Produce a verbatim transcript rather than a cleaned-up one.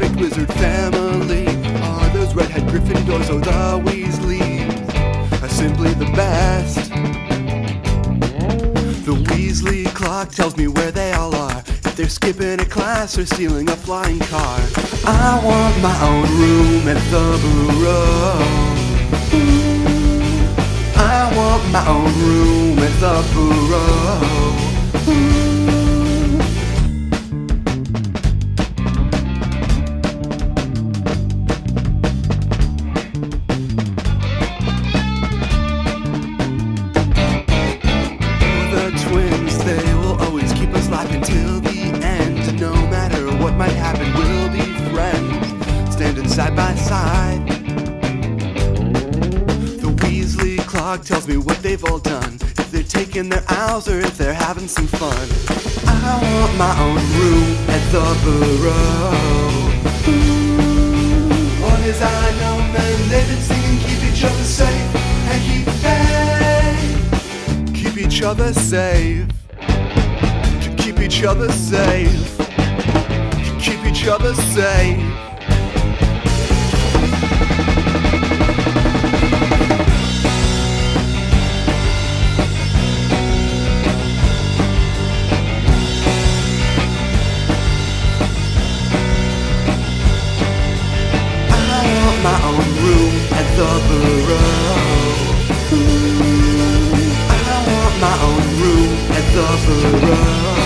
perfect wizard family are those red-haired Gryffindors or the Weasleys are simply the best. The Weasley clock tells me where they all are, if they're skipping a class or stealing a flying car. I want my own room at the Burrow. I want my own room at the Burrow. Until the end, no matter what might happen, we'll be friends, standing side by side. The Weasley clock tells me what they've all done, if they're taking their owls or if they're having some fun. I want my own room at the Burrow. Ooh, long as I know men, they've been singing keep each other safe, and keep faith. Keep each other safe. Keep each other safe. Keep each other safe. I want my own room at the Burrow. I want my own room at the Burrow.